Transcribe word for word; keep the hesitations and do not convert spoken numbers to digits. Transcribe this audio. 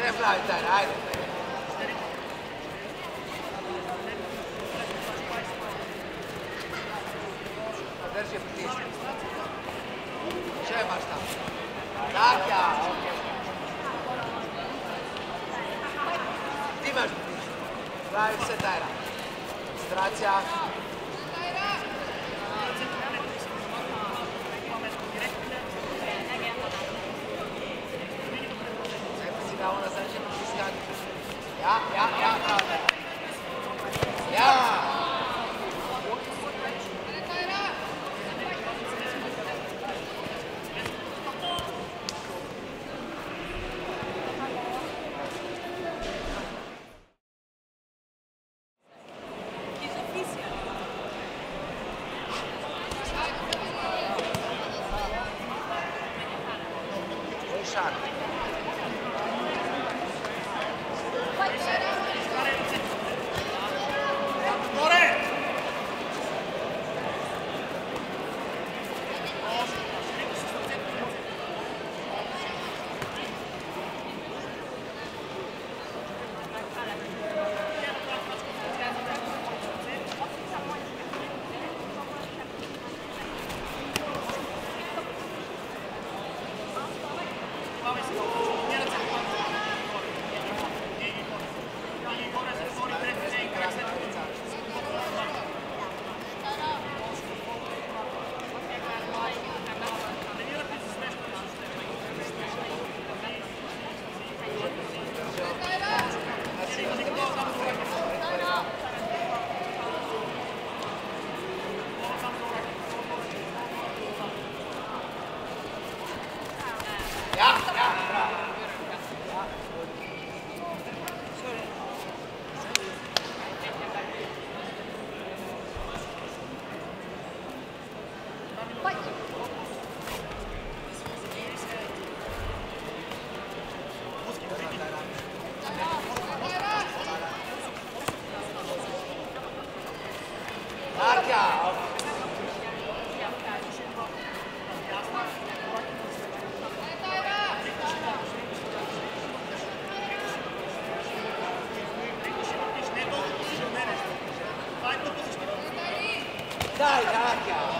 Stay flat inside, hide. Dai, raga!